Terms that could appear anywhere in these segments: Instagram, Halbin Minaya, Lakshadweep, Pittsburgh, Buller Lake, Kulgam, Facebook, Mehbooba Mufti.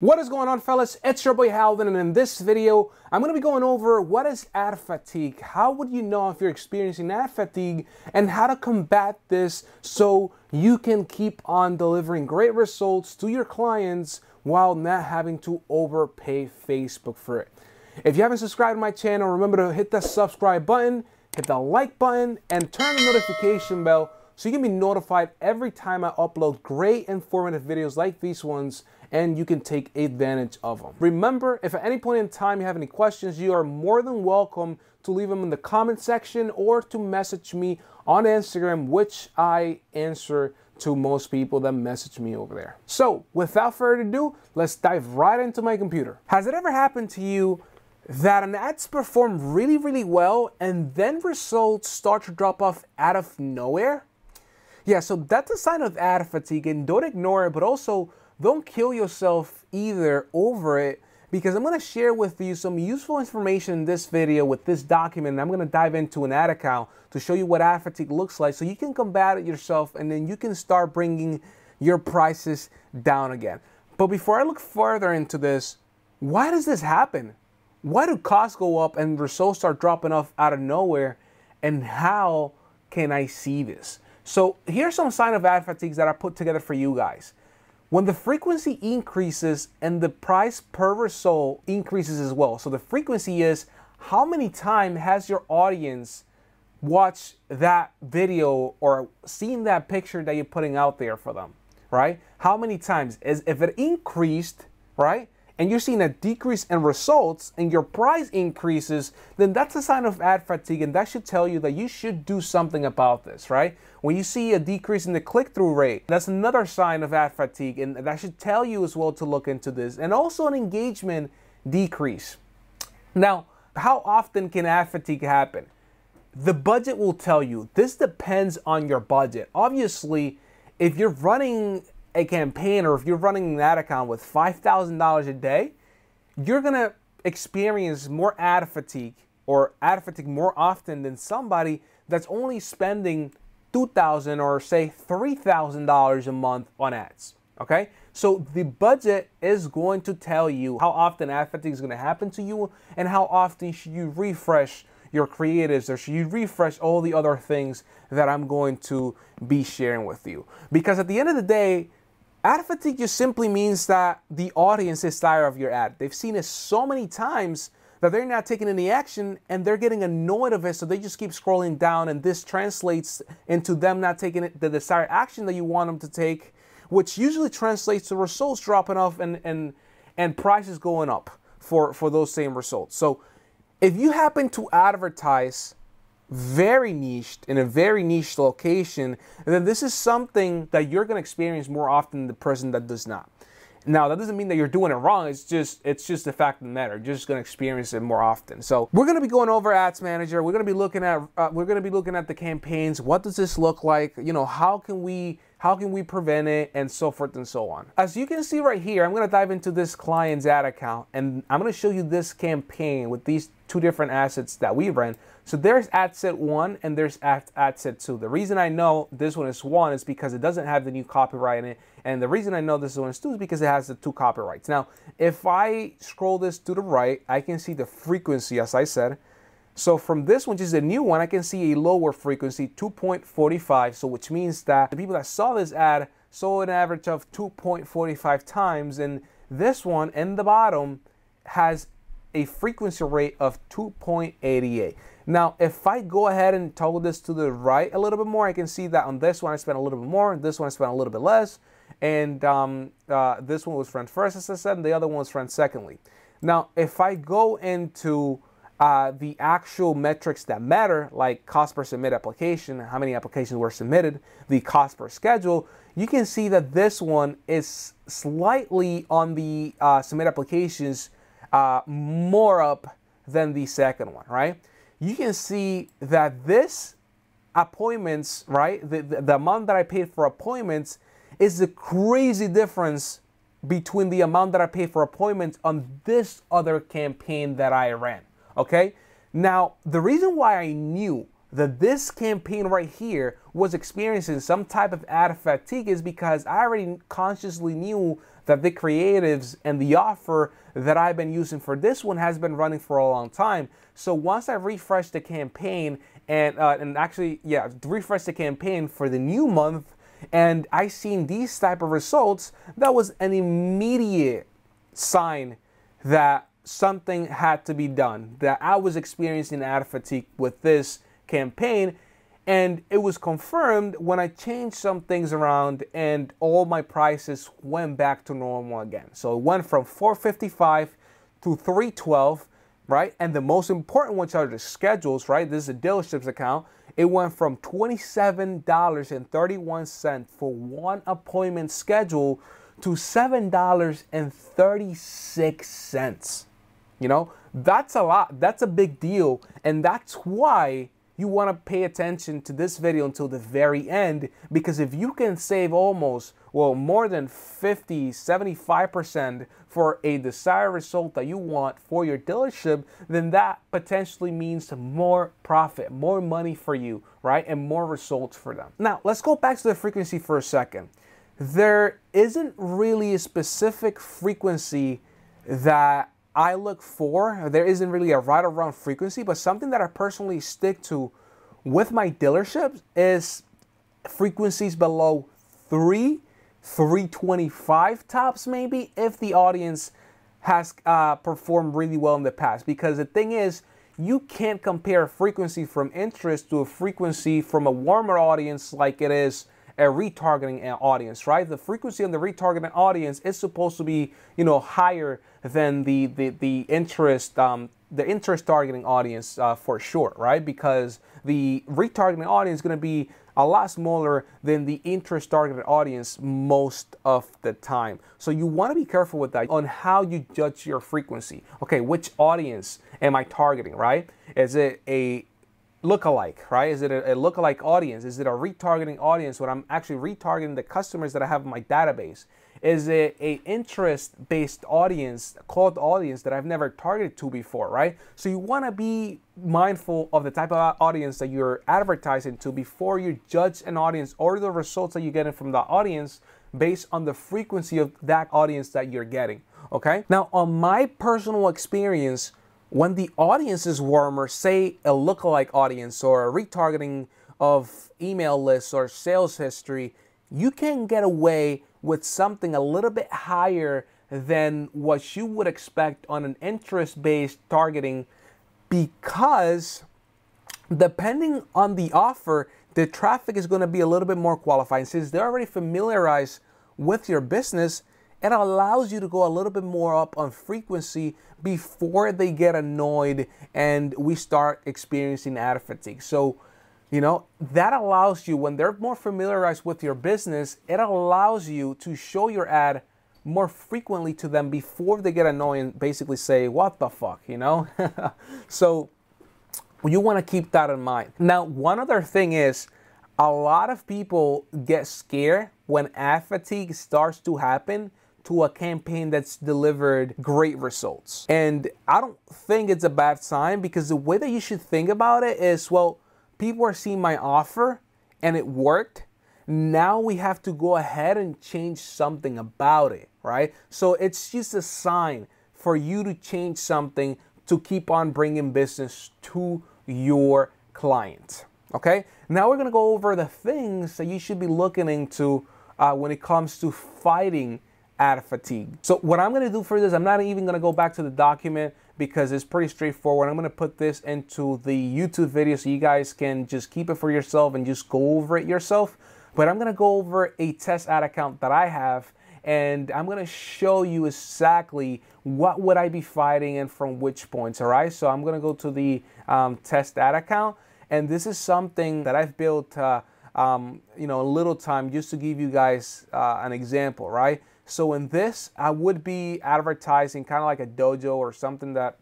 What is going on, fellas? It's your boy Halbin, and in this video I'm going to be going over what is ad fatigue, how would you know if you're experiencing ad fatigue, and how to combat this so you can keep on delivering great results to your clients while not having to overpay Facebook for it. If you haven't subscribed to my channel, remember to hit the subscribe button, hit the like button, and turn the notification bell so you can be notified every time I upload great informative videos like these ones, and you can take advantage of them. Remember, if at any point in time you have any questions, you are more than welcome to leave them in the comment section or to message me on Instagram, which I answer to most people that message me over there. So without further ado, let's dive right into my computer. Has it ever happened to you that an ad's performed really well and then results start to drop off out of nowhere? Yeah, so that's a sign of ad fatigue, and don't ignore it, but also don't kill yourself either over it, because I'm gonna share with you some useful information in this video with this document, and I'm gonna dive into an ad account to show you what ad fatigue looks like so you can combat it yourself, and then you can start bringing your prices down again. But before I look further into this, why does this happen? Why do costs go up and results start dropping off out of nowhere, and how can I see this? So here's some sign of ad fatigue that I put together for you guys. When the frequency increases and the price per result increases as well. So the frequency is how many times has your audience watched that video or seen that picture that you're putting out there for them, right? How many times? If it increased, right, and you're seeing a decrease in results and your price increases, then that's a sign of ad fatigue, and that should tell you that you should do something about this, right? When you see a decrease in the click-through rate, that's another sign of ad fatigue, and that should tell you as well to look into this, and also an engagement decrease. Now, how often can ad fatigue happen? The budget will tell you. This depends on your budget. Obviously, if you're running a campaign, or if you're running an ad account with $5,000 a day, you're gonna experience more ad fatigue more often than somebody that's only spending $2,000 or say $3,000 a month on ads. Okay, so the budget is going to tell you how often ad fatigue is going to happen to you, and how often should you refresh your creatives, or should you refresh all the other things that I'm going to be sharing with you. Because at the end of the day, ad fatigue just simply means that the audience is tired of your ad. They've seen it so many times that they're not taking any action, and they're getting annoyed of it, so they just keep scrolling down, and this translates into them not taking the desired action that you want them to take, which usually translates to results dropping off and prices going up for those same results. So if you happen to advertise very niched in a very niche location, then this is something that you're going to experience more often than the person that does not. Now, that doesn't mean that you're doing it wrong. It's just the fact of the matter. You're just going to experience it more often. So we're going to be going over Ads Manager. We're going to be looking at the campaigns. What does this look like? You know, how can we prevent it, and so forth and so on. As you can see right here, I'm going to dive into this client's ad account, and I'm going to show you this campaign with these two different assets that we ran. So there's ad set 1 and there's ad set 2. The reason I know this one is 1 is because it doesn't have the new copyright in it, and the reason I know this one is 2 is because it has the 2 copyrights. Now, if I scroll this to the right, I can see the frequency, as I said. So from this one, which is a new one, I can see a lower frequency, 2.45. So which means that the people that saw this ad saw an average of 2.45 times. And this one in the bottom has a frequency rate of 2.88. Now, if I go ahead and toggle this to the right a little bit more, I can see that on this one, I spent a little bit more. This one, I spent a little bit less. And this one was friend first, as I said, and the other one was friend secondly. Now, if I go into the actual metrics that matter, like cost per submit application, how many applications were submitted, the cost per schedule, you can see that this one is slightly on the submit applications more up than the second one, right? You can see that this appointments, right, the amount that I paid for appointments is the crazy difference between the amount that I paid for appointments on this other campaign that I ran. Okay, now the reason why I knew that this campaign right here was experiencing some type of ad fatigue is because I already consciously knew that the creatives and the offer that I've been using for this one has been running for a long time. So once I refresh the campaign and refresh the campaign for the new month, and I seen these type of results, that was an immediate sign that something had to be done, that I was experiencing ad fatigue with this campaign. And it was confirmed when I changed some things around and all my prices went back to normal again. So it went from $4.55 to $3.12, right? And the most important ones are the schedules, right? This is a dealership's account. It went from $27.31 for one appointment schedule to $7.36. You know, that's a lot. That's a big deal. And that's why you want to pay attention to this video until the very end, because if you can save almost, well, more than 50, 75% for a desired result that you want for your dealership, then that potentially means more profit, more money for you, right? And more results for them. Now, let's go back to the frequency for a second. There isn't really a specific frequency that I look for. There isn't really a right or wrong frequency, but something that I personally stick to with my dealerships is frequencies below 325 tops, maybe, if the audience has performed really well in the past. Because the thing is, you can't compare a frequency from interest to a frequency from a warmer audience like it is a retargeting audience, right? The frequency on the retargeting audience is supposed to be, you know, higher than the interest targeting audience for sure, right? Because the retargeting audience is going to be a lot smaller than the interest targeted audience most of the time. So you want to be careful with that on how you judge your frequency. Okay, which audience am I targeting, right? Is it a lookalike, right? Is it a lookalike audience? Is it a retargeting audience when I'm actually retargeting the customers that I have in my database? Is it an interest-based audience, cold audience that I've never targeted to before, right? So you want to be mindful of the type of audience that you're advertising to before you judge an audience or the results that you're getting from the audience based on the frequency of that audience that you're getting, okay? Now, on my personal experience, when the audience is warmer, say a lookalike audience or a retargeting of email lists or sales history, you can get away with something a little bit higher than what you would expect on an interest-based targeting, because depending on the offer, the traffic is going to be a little bit more qualified. And since they're already familiarized with your business, it allows you to go a little bit more up on frequency before they get annoyed and we start experiencing ad fatigue. So, you know, that allows you, when they're more familiarized with your business, it allows you to show your ad more frequently to them before they get annoyed and basically say, what the fuck, you know? So you want to keep that in mind. Now, one other thing is, a lot of people get scared when ad fatigue starts to happen to a campaign that's delivered great results. And I don't think it's a bad sign, because the way that you should think about it is, well, people are seeing my offer and it worked. Now we have to go ahead and change something about it, right? So it's just a sign for you to change something to keep on bringing business to your client, okay? Now we're gonna go over the things that you should be looking into when it comes to fighting ad fatigue. So what I'm gonna do for this, I'm not even gonna go back to the document because it's pretty straightforward. I'm gonna put this into the YouTube video so you guys can just keep it for yourself and just go over it yourself. But I'm gonna go over a test ad account that I have, and I'm gonna show you exactly what would I be fighting and from which points, all right? So I'm gonna go to the test ad account, and this is something that I've built you know, a little time just to give you guys an example, right? So in this, I would be advertising kind of like a dojo or something that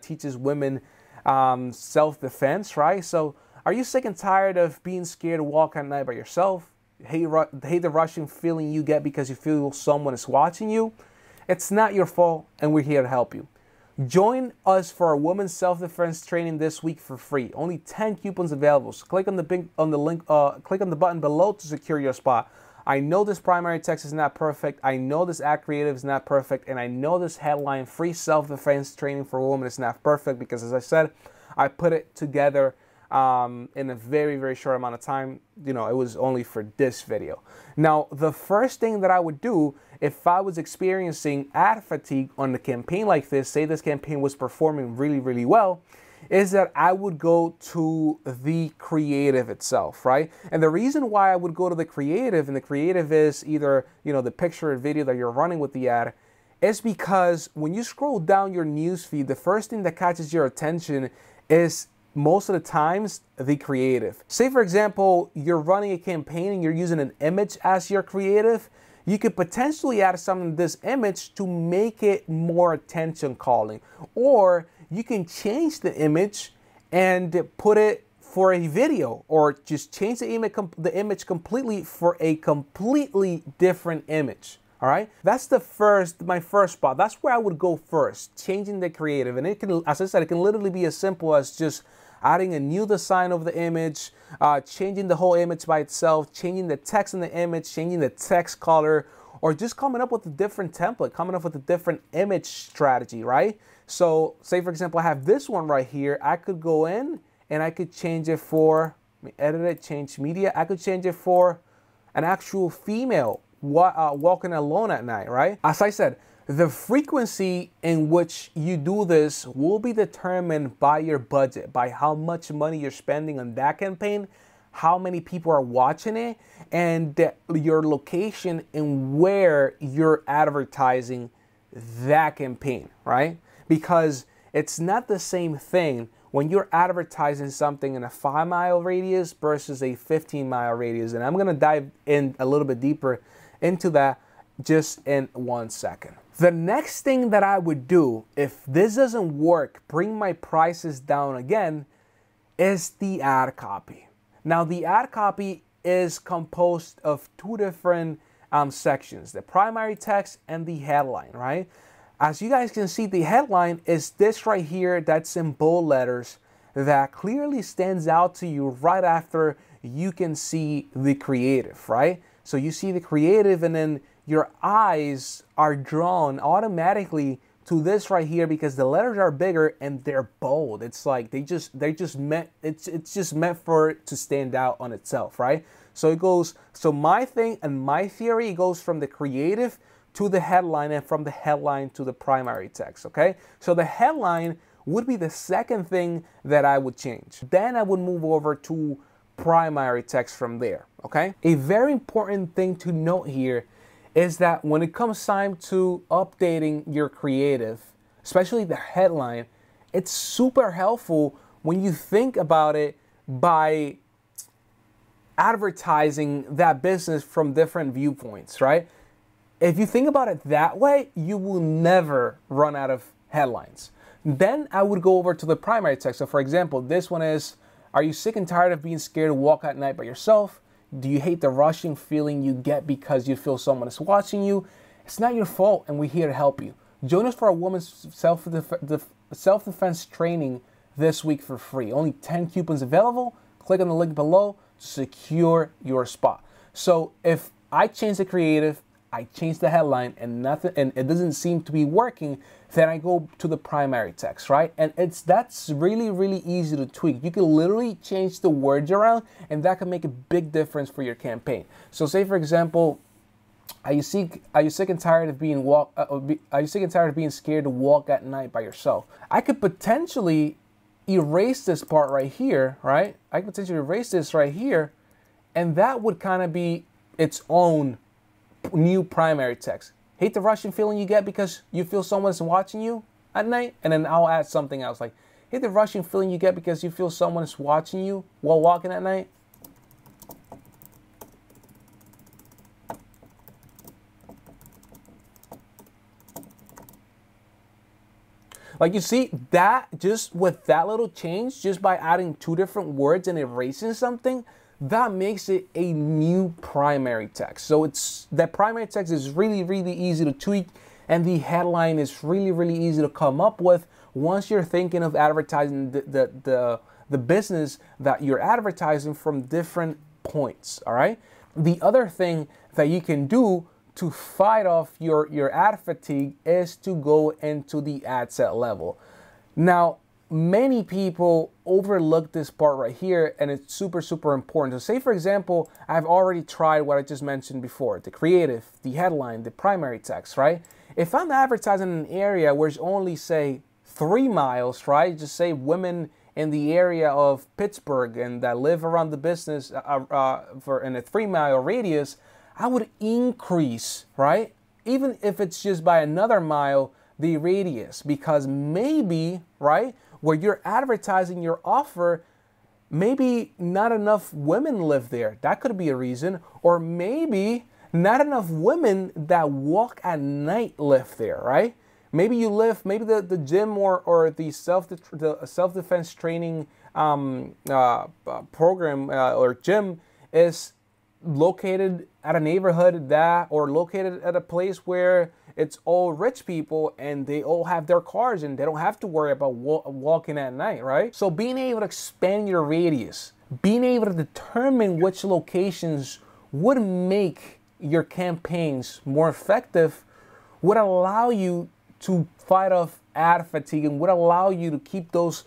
teaches women self-defense, right? So are you sick and tired of being scared to walk at night by yourself? Hate the rushing feeling you get because you feel someone is watching you? It's not your fault, and we're here to help you. Join us for our women's self-defense training this week for free. Only 10 coupons available. So click on the button below to secure your spot. I know this primary text is not perfect, I know this ad creative is not perfect, and I know this headline, free self-defense training for women, is not perfect because, as I said, I put it together in a very short amount of time. You know, it was only for this video. Now, the first thing that I would do if I was experiencing ad fatigue on the campaign like this, say this campaign was performing really well, is that I would go to the creative itself, right? And the reason why I would go to the creative, and the creative is either, you know, the picture or video that you're running with the ad, is because when you scroll down your newsfeed, the first thing that catches your attention is most of the times the creative. Say, for example, you're running a campaign and you're using an image as your creative. You could potentially add something to this image to make it more attention calling, or you can change the image and put it for a video, or just change the image completely for a completely different image. All right, that's my first spot. That's where I would go first, changing the creative. And it can, as I said, it can literally be as simple as just adding a new design of the image, changing the whole image by itself, changing the text in the image, changing the text color, or just coming up with a different template, coming up with a different image strategy, right? So say, for example, I have this one right here. I could go in and I could change it for, let me edit it, change media. I could change it for an actual female walking alone at night, right? As I said, the frequency in which you do this will be determined by your budget, by how much money you're spending on that campaign, how many people are watching it, and your location and where you're advertising that campaign, right? Because it's not the same thing when you're advertising something in a 5-mile radius versus a 15-mile radius. And I'm gonna dive in a little bit deeper into that just in one second. The next thing that I would do, if this doesn't work, bring my prices down again, is the ad copy. Now, the ad copy is composed of two different sections, the primary text and the headline, right? As you guys can see, the headline is this right here that's in bold letters that clearly stands out to you right after you can see the creative, right? So you see the creative, and then your eyes are drawn automatically to this right here because the letters are bigger and they're bold. It's like it's just meant for it to stand out on itself, right? So it goes, so my thing and my theory, it goes from the creative to the headline, and from the headline to the primary text, okay? So the headline would be the second thing that I would change. Then I would move over to primary text from there, okay? A very important thing to note here is that when it comes time to updating your creative, especially the headline, it's super helpful when you think about it by advertising that business from different viewpoints, right? If you think about it that way, you will never run out of headlines. Then I would go over to the primary text. So for example, this one is, are you sick and tired of being scared to walk at night by yourself? Do you hate the rushing feeling you get because you feel someone is watching you? It's not your fault, and we're here to help you. Join us for a woman's self-defense training this week for free. Only 10 coupons available. Click on the link below to secure your spot. So if I change the creative, I change the headline, and nothing, and it doesn't seem to be working, then I go to the primary text, right? And that's really easy to tweak. You can literally change the words around, and that can make a big difference for your campaign. So say, for example, are you sick and tired of being scared to walk at night by yourself? I could potentially erase this part right here, right? I could potentially erase this right here, and that would kind of be its own new primary text. Hate the rushing feeling you get because you feel someone's watching you at night, and then I'll add something else like, hate the rushing feeling you get because you feel someone's watching you while walking at night. Like, you see that just with that little change, just by adding two different words and erasing something, that makes it a new primary text. So it's, that primary text is really easy to tweak, and the headline is really easy to come up with once you're thinking of advertising the business that you're advertising from different points, all right? The other thing that you can do to fight off your ad fatigue is to go into the ad set level. Now, many people overlook this part right here, and it's super, super important. So say, for example, I've already tried what I just mentioned before, the creative, the headline, the primary text, right? If I'm advertising in an area where it's only, say, 3 miles, right? Just say women in the area of Pittsburgh and that live around the business in a 3-mile radius, I would increase, right? Even if it's just by another mile, the radius, because maybe, right, where you're advertising your offer, maybe not enough women live there. That could be a reason. Or maybe not enough women that walk at night live there, right? Maybe you live, maybe the gym or the self-defense training program or gym is located at a neighborhood that, or located at a place where it's all rich people and they all have their cars and they don't have to worry about walking at night, right? So being able to expand your radius, being able to determine which locations would make your campaigns more effective would allow you to fight off ad fatigue and would allow you to keep those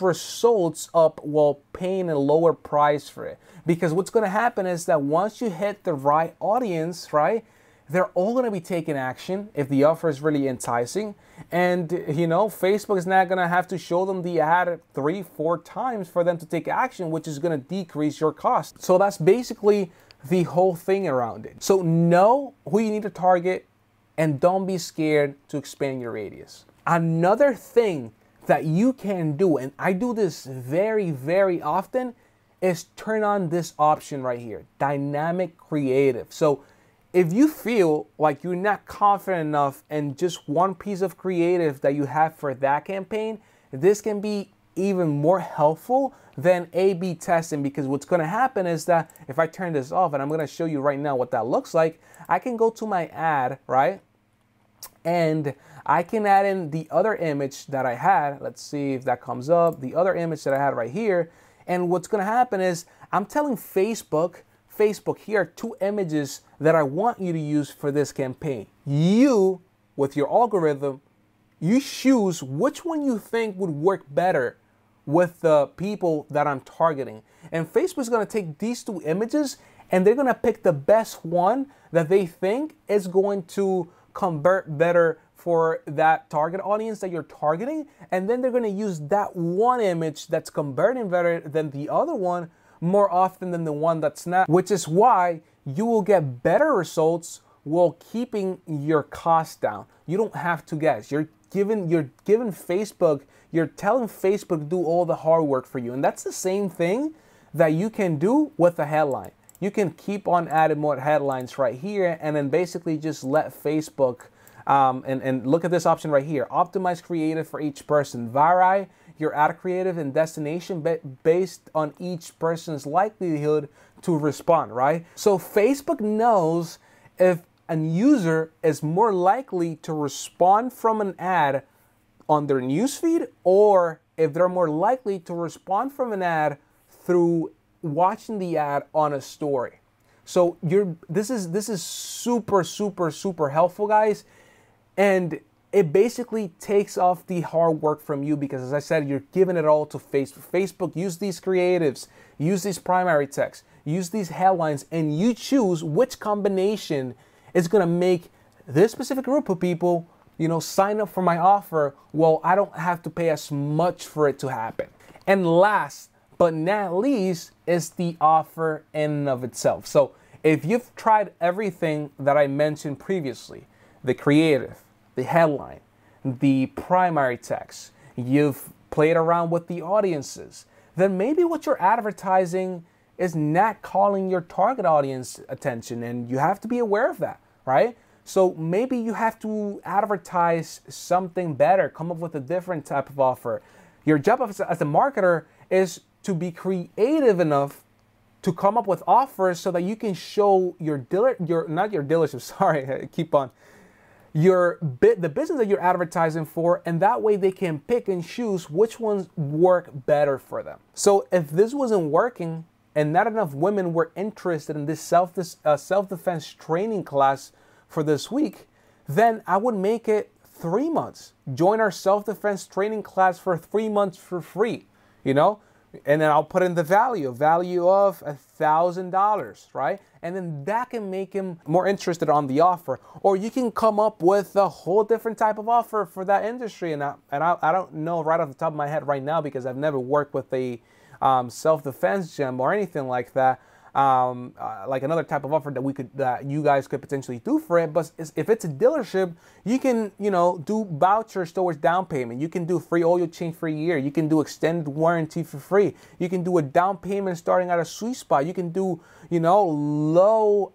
results up while paying a lower price for it. Because what's going to happen is that once you hit the right audience, right, they're all going to be taking action if the offer is really enticing. And, you know, Facebook is not going to have to show them the ad 3-4 times for them to take action, which is going to decrease your cost. So that's basically the whole thing around it. So know who you need to target and don't be scared to expand your radius. Another thing that you can do, and I do this very, very often, is turn on this option right here, dynamic creative. So if you feel like you're not confident enough in just one piece of creative that you have for that campaign, this can be even more helpful than A/B testing, because what's going to happen is that if I turn this off, and I'm going to show you right now what that looks like, I can go to my ad, right? And I can add in the other image that I had. Let's see if that comes up. The other image that I had right here. And what's going to happen is I'm telling Facebook, here are 2 images that I want you to use for this campaign. You, with your algorithm, you choose which one you think would work better with the people that I'm targeting. And Facebook's going to take these 2 images and they're going to pick the best one that they think is going to convert better for that target audience that you're targeting, and then they're going to use that one image that's converting better than the other one more often than the one that's not, which is why you will get better results while keeping your costs down. You don't have to guess. You're giving Facebook, you're telling Facebook to do all the hard work for you, and that's the same thing that you can do with a headline. You can keep on adding more headlines right here and then basically just let Facebook and look at this option right here. Optimize creative for each person. Vary your ad creative and destination based on each person's likelihood to respond, right? So Facebook knows if a user is more likely to respond from an ad on their newsfeed or if they're more likely to respond from an ad through watching the ad on a story. So this is super, super, super helpful, guys. And it basically takes off the hard work from you because, as I said, you're giving it all to Facebook. Facebook, use these creatives, use these primary texts, use these headlines, and you choose which combination is going to make this specific group of people, you know, sign up for my offer. Well, I don't have to pay as much for it to happen. And last, but not least, is the offer in and of itself. So if you've tried everything that I mentioned previously, the creative, the headline, the primary text, you've played around with the audiences, then maybe what you're advertising is not calling your target audience attention, and you have to be aware of that, right? So maybe you have to advertise something better, come up with a different type of offer. Your job as a marketer is to be creative enough to come up with offers so that you can show the business that you're advertising for, and that way they can pick and choose which ones work better for them. So if this wasn't working, and not enough women were interested in this self-defense training class for this week, then I would make it 3 months. Join our self-defense training class for 3 months for free, you know? And then I'll put in the value of $1,000, right? And then that can make him more interested on the offer. Or you can come up with a whole different type of offer for that industry. And I don't know right off the top of my head right now because I've never worked with a self-defense gym or anything like that. Like another type of offer that you guys could potentially do for it. But if it's a dealership, you can, you know, do vouchers towards down payment. You can do free oil change for a year. You can do extended warranty for free. You can do a down payment starting at a sweet spot. You can do, you know, low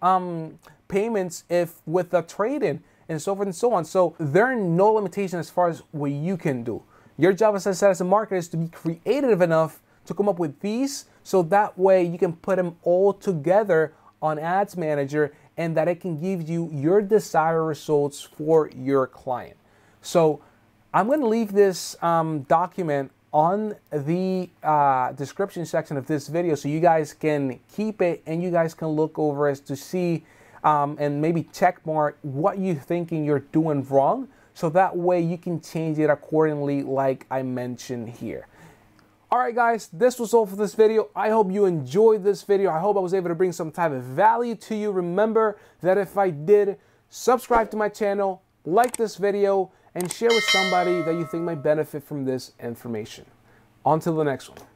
payments with a trade-in and so forth and so on. So there are no limitations as far as what you can do. Your job, as I said, as a marketer is to be creative enough to come up with these, so that way you can put them all together on Ads Manager and that it can give you your desired results for your client. So I'm going to leave this document on the description section of this video so you guys can keep it and you guys can look over as to see and maybe check mark what you're thinking you're doing wrong, so that way you can change it accordingly like I mentioned here. All right, guys, this was all for this video. I hope you enjoyed this video. I hope I was able to bring some type of value to you. Remember that if I did, subscribe to my channel, like this video, and share with somebody that you think might benefit from this information. On to the next one.